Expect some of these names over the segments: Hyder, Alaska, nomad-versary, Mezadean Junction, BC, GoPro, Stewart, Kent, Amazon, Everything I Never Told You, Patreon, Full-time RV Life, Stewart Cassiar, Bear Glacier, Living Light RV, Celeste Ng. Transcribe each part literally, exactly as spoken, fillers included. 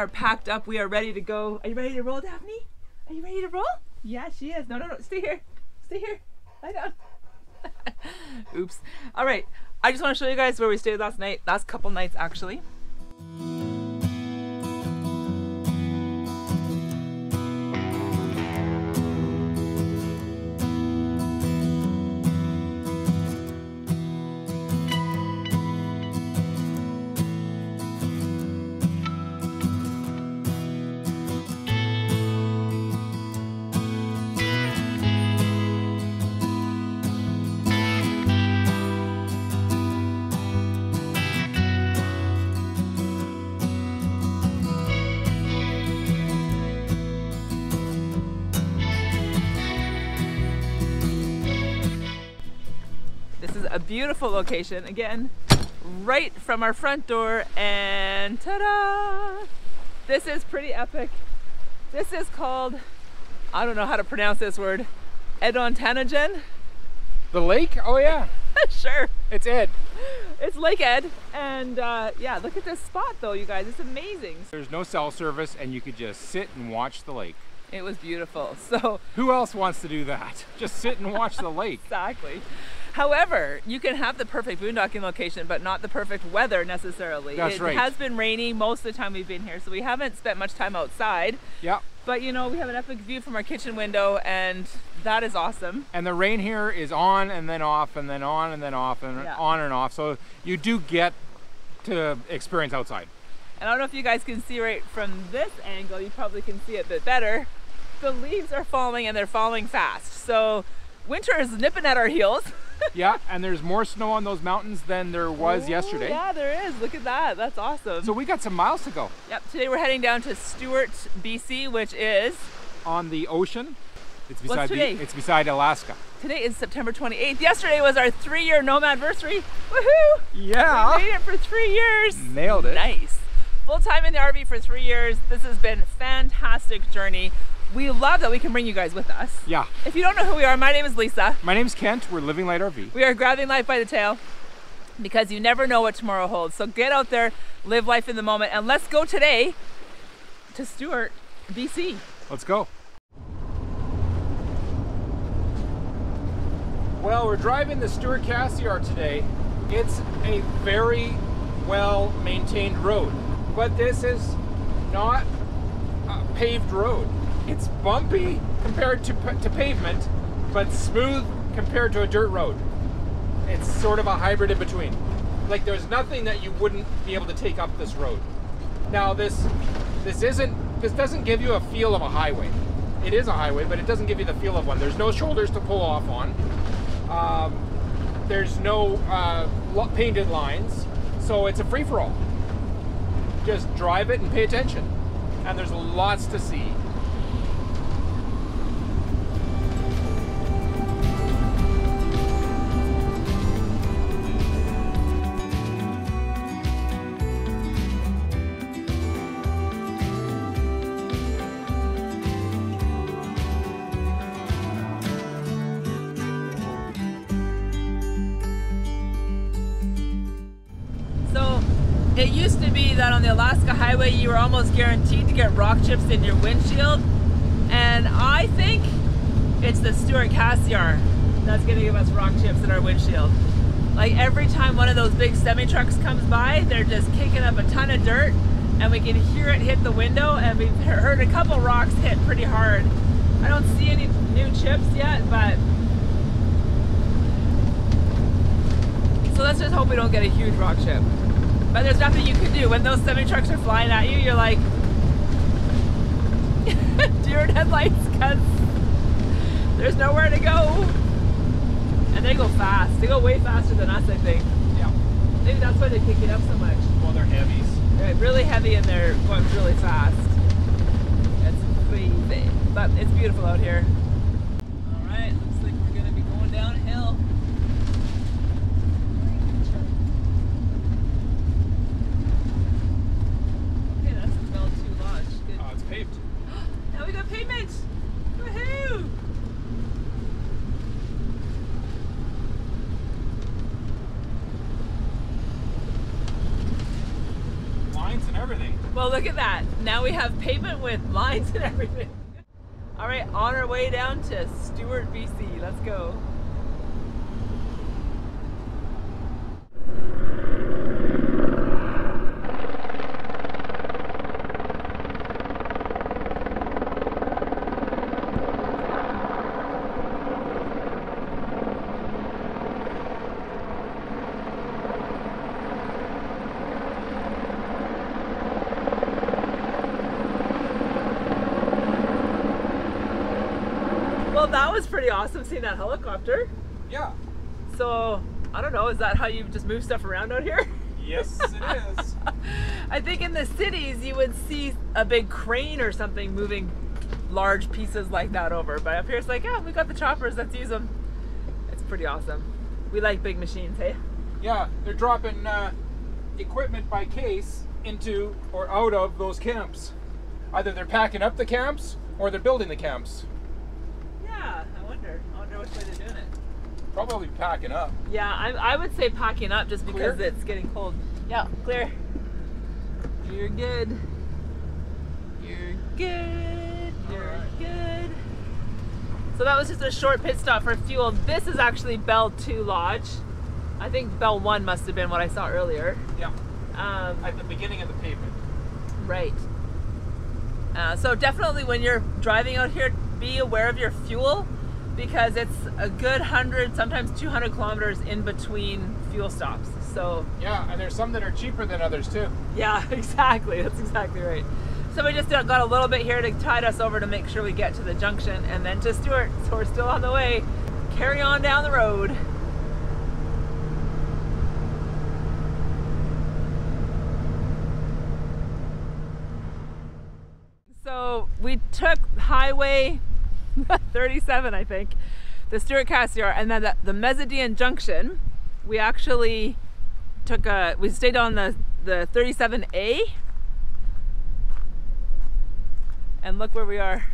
are packed up. We are ready to go. Are you ready to roll, Daphne? Are you ready to roll? Yeah, she is. No, no, no. Stay here. Stay here. Lie down. Oops. All right. I just want to show you guys where we stayed last night. Last couple nights, actually. A beautiful location, again, right from our front door, and ta-da! This is pretty epic. This is called, I don't know how to pronounce this word, Edontanagen? The lake? Oh yeah. Sure. It's Ed. It's Lake Ed, and uh, yeah, look at this spot though, you guys, it's amazing. There's no cell service and you could just sit and watch the lake. It was beautiful, so. Who else wants to do that? Just sit and watch the lake. Exactly. However, you can have the perfect boondocking location, but not the perfect weather necessarily. That's it right. It has been rainy most of the time we've been here, so we haven't spent much time outside. Yeah. But you know, we have an epic view from our kitchen window, and that is awesome. And the rain here is on and then off and then on and then off and yeah. on and off. So you do get to experience outside. And I don't know if you guys can see right from this angle, you probably can see it a bit better. The leaves are falling and they're falling fast. So winter is nipping at our heels. Yeah, and there's more snow on those mountains than there was Ooh, yesterday. Yeah, there is. Look at that. That's awesome. So we got some miles to go. Yep. Today we're heading down to Stewart, B C, which is on the ocean. It's beside What's today? It's beside Alaska. Today is September twenty-eighth. Yesterday was our three-year nomad-versary. Woohoo! Yeah. We made it for three years. Nailed it. Nice. Full time in the R V for three years. This has been a fantastic journey. We love that we can bring you guys with us. Yeah. If you don't know who we are, my name is Lisa. My name's Kent. We're Living Light R V. We are grabbing life by the tail because you never know what tomorrow holds. So get out there, live life in the moment, and let's go today to Stewart, B C. Let's go. Well, we're driving the Stewart Cassiar today. It's a very well-maintained road, but this is not a paved road. It's bumpy compared to, to pavement, but smooth compared to a dirt road. It's sort of a hybrid in between. Like there's nothing that you wouldn't be able to take up this road. Now this, this isn't, this doesn't give you a feel of a highway. It is a highway, but it doesn't give you the feel of one. There's no shoulders to pull off on. Um, there's no uh, painted lines. So it's a free for all. Just drive it and pay attention. And there's lots to see. It used to be that on the Alaska highway you were almost guaranteed to get rock chips in your windshield, and I think it's the Stewart Cassiar that's going to give us rock chips in our windshield. Like every time one of those big semi-trucks comes by, they're just kicking up a ton of dirt and we can hear it hit the window, and we've heard a couple rocks hit pretty hard. I don't see any new chips yet, but so let's just hope we don't get a huge rock chip. But there's nothing you can do. When those semi-trucks are flying at you, you're like, deer in headlights, because there's nowhere to go. And they go fast. They go way faster than us, I think. Yeah. Maybe that's why they kick it up so much. Well, they're heavies. They're really heavy and they're going really fast. That's crazy. But it's beautiful out here. All right, looks like we're gonna be going downhill. Well, look at that. Now we have pavement with lines and everything. All right, on our way down to Stewart, B C. Let's go. Well, that was pretty awesome seeing that helicopter. Yeah. So, I don't know, is that how you just move stuff around out here? Yes, it is. I think in the cities you would see a big crane or something moving large pieces like that over. But up here it's like, yeah, we got the choppers, let's use them. It's pretty awesome. We like big machines, hey? Yeah, they're dropping uh, equipment by case into or out of those camps. Either they're packing up the camps or they're building the camps. Yeah, I wonder. I wonder which way they're doing it. Probably packing up. Yeah, I, I would say packing up just because clear? It's getting cold. Yeah, clear. You're good. You're good. You're right. Good. So that was just a short pit stop for fuel. This is actually Bell two Lodge. I think Bell one must have been what I saw earlier. Yeah. Um, At the beginning of the pavement. Right. Uh, so definitely when you're driving out here, be aware of your fuel because it's a good hundred, sometimes two hundred kilometers in between fuel stops. So yeah, and there's some that are cheaper than others too. Yeah, exactly. That's exactly right. So we just got a little bit here to tide us over to make sure we get to the junction and then to Stewart. So we're still on the way. Carry on down the road. So we took highway thirty-seven, I think, the Stewart Cassiar, and then the, the Mezadean Junction. We actually took a, we stayed on the, the thirty-seven A, and look where we are.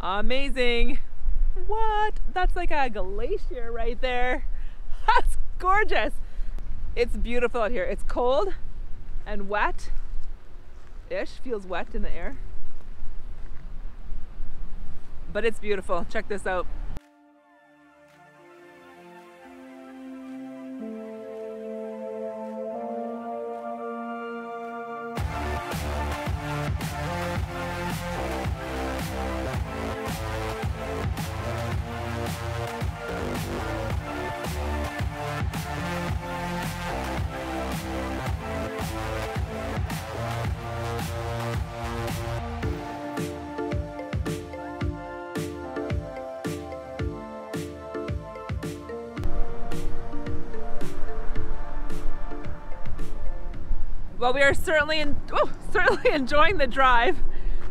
Amazing. What? That's like a glacier right there. That's gorgeous. It's beautiful out here. It's cold and wet-ish, feels wet in the air. But it's beautiful. Check this out. Well, we are certainly in, oh, certainly enjoying the drive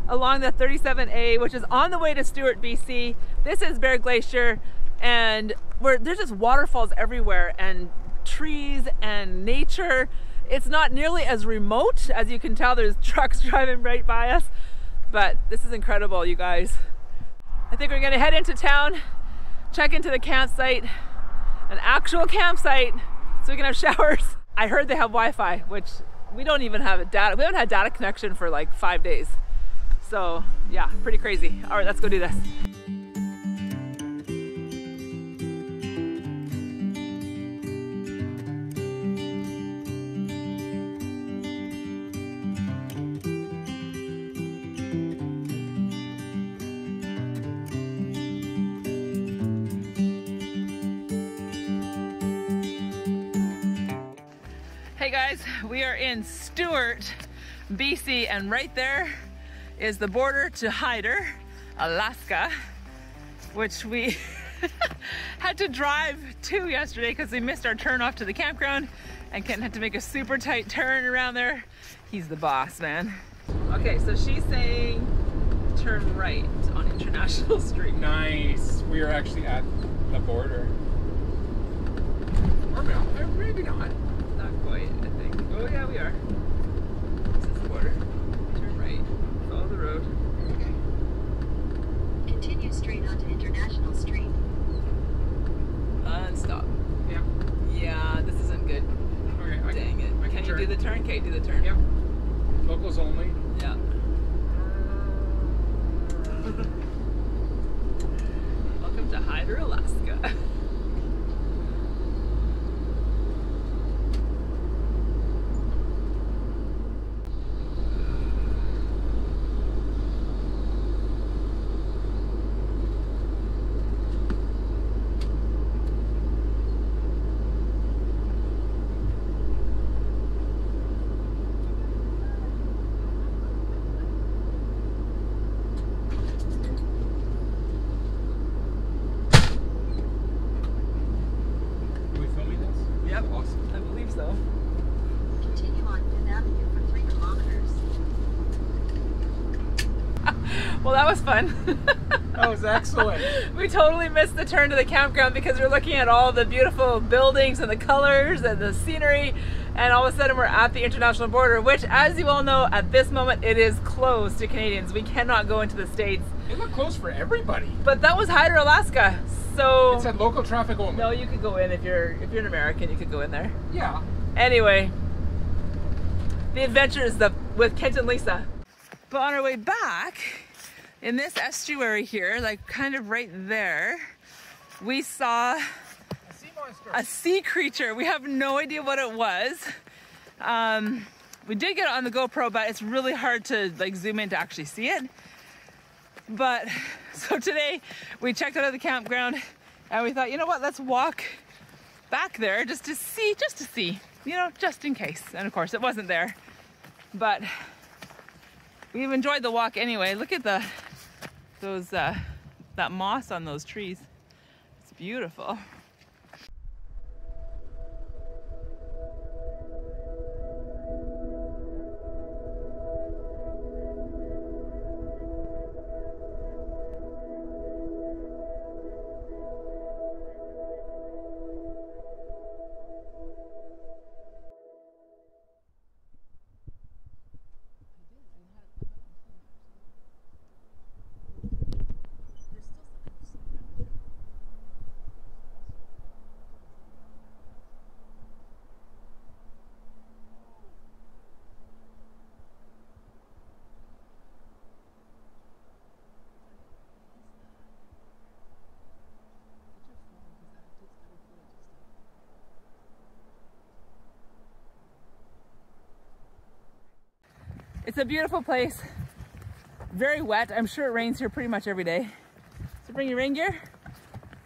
along the thirty-seven A, which is on the way to Stewart, B C. This is Bear Glacier, and we're, there's just waterfalls everywhere and trees and nature. It's not nearly as remote. As you can tell, there's trucks driving right by us, but this is incredible, you guys. I think we're gonna head into town, check into the campsite, an actual campsite, so we can have showers. I heard they have Wi-Fi, which we don't even have a data, we haven't had data connection for like five days. So yeah, pretty crazy. All right, let's go do this. Hey guys, we are in Stewart, B C, and right there is the border to Hyder, Alaska, which we had to drive to yesterday because we missed our turn off to the campground, and Kent had to make a super tight turn around there. He's the boss, man. Okay, so she's saying turn right on International Street. Nice. We are actually at the border. Or no, maybe not. Quite, I think. Oh yeah, we are. This is the border. Turn right. Follow the road. Okay. Continue straight onto International Street. And stop. Yeah. Yeah, this isn't good. Okay. Dang I, it. I can, can you turn. do the turn? Kate, do the turn. Yep. Yeah. locals only. Yeah. Welcome to Hyder, Alaska. Fun. That was excellent. We totally missed the turn to the campground because we're looking at all the beautiful buildings and the colors and the scenery, and all of a sudden we're at the international border, which, as you all know, at this moment it is closed to Canadians. We cannot go into the States. It looked closed for everybody. But that was Hyder, Alaska, so it said local traffic only. No, you could go in if you're if you're an American. You could go in there. Yeah. Anyway, the adventure is the with Kent and Lisa. But on our way back, in this estuary here, like kind of right there, we saw a sea monster. A sea creature. We have no idea what it was. Um, we did get it on the GoPro, but it's really hard to like zoom in to actually see it. But so today we checked out of the campground and we thought, you know what, let's walk back there just to see, just to see, you know, just in case. And of course it wasn't there, but we've enjoyed the walk anyway. Look at the those uh, that moss on those trees. It's beautiful. It's a beautiful place, very wet. I'm sure it rains here pretty much every day. So bring your rain gear,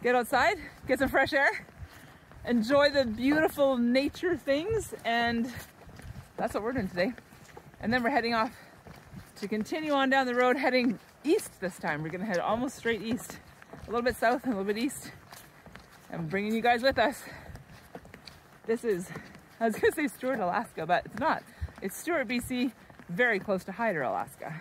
get outside, get some fresh air, enjoy the beautiful nature things, and that's what we're doing today. And then we're heading off to continue on down the road, heading east this time. We're gonna head almost straight east, a little bit south and a little bit east. I'm bringing you guys with us. This is, I was gonna say Stewart, Alaska, but it's not. It's Stewart, B C, very close to Hyder, Alaska.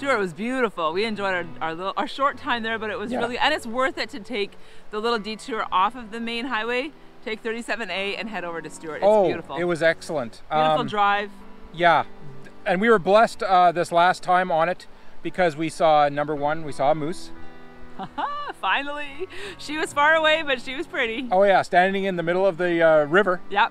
Stewart was beautiful. We enjoyed our, our, little, our short time there, but it was yeah. really, and it's worth it to take the little detour off of the main highway, take thirty-seven A and head over to Stewart. It's oh, beautiful. It was excellent. Beautiful um, drive. Yeah, and we were blessed uh, this last time on it because we saw, number one, we saw a moose. Finally. She was far away, but she was pretty. Oh yeah, standing in the middle of the uh, river. Yep.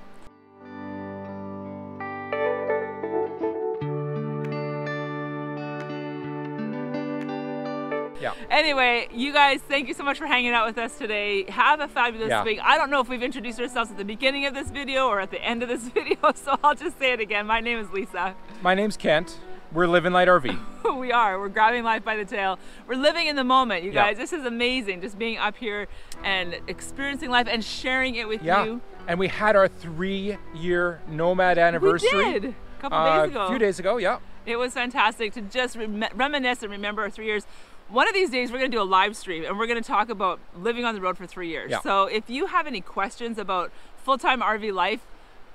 Yeah. Anyway, you guys, thank you so much for hanging out with us today. Have a fabulous yeah. week. I don't know if we've introduced ourselves at the beginning of this video or at the end of this video, so I'll just say it again. My name is Lisa. My name's Kent. We're Living Light R V. We are. We're grabbing life by the tail. We're living in the moment, you guys. Yeah. This is amazing, just being up here and experiencing life and sharing it with yeah. you. And we had our three-year Nomad anniversary. We did. A couple uh, days ago. A few days ago, yeah. It was fantastic to just rem reminisce and remember our three years. One of these days, we're going to do a live stream, and we're going to talk about living on the road for three years. Yeah. So if you have any questions about full-time R V life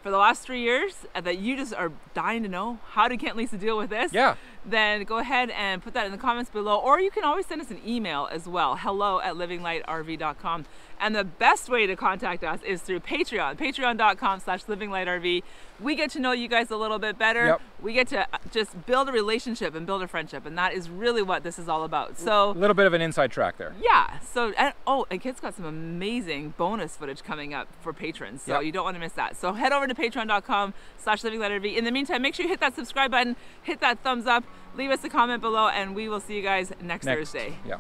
for the last three years that you just are dying to know, how did Kent and Lisa deal with this? Yeah. Then go ahead and put that in the comments below, or you can always send us an email as well, hello at living light R V dot com. And the best way to contact us is through Patreon, patreon dot com slash living light R V. We get to know you guys a little bit better. Yep. We get to just build a relationship and build a friendship, and that is really what this is all about. So a little bit of an inside track there. Yeah. So and, oh, and Kent's got some amazing bonus footage coming up for patrons, so yep. you don't want to miss that. So head over to patreon dot com slash living light R V. In the meantime, make sure you hit that subscribe button, hit that thumbs up, leave us a comment below, and we will see you guys next, next. Thursday. Yeah.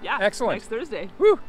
Yeah. Excellent. Next Thursday. Woo.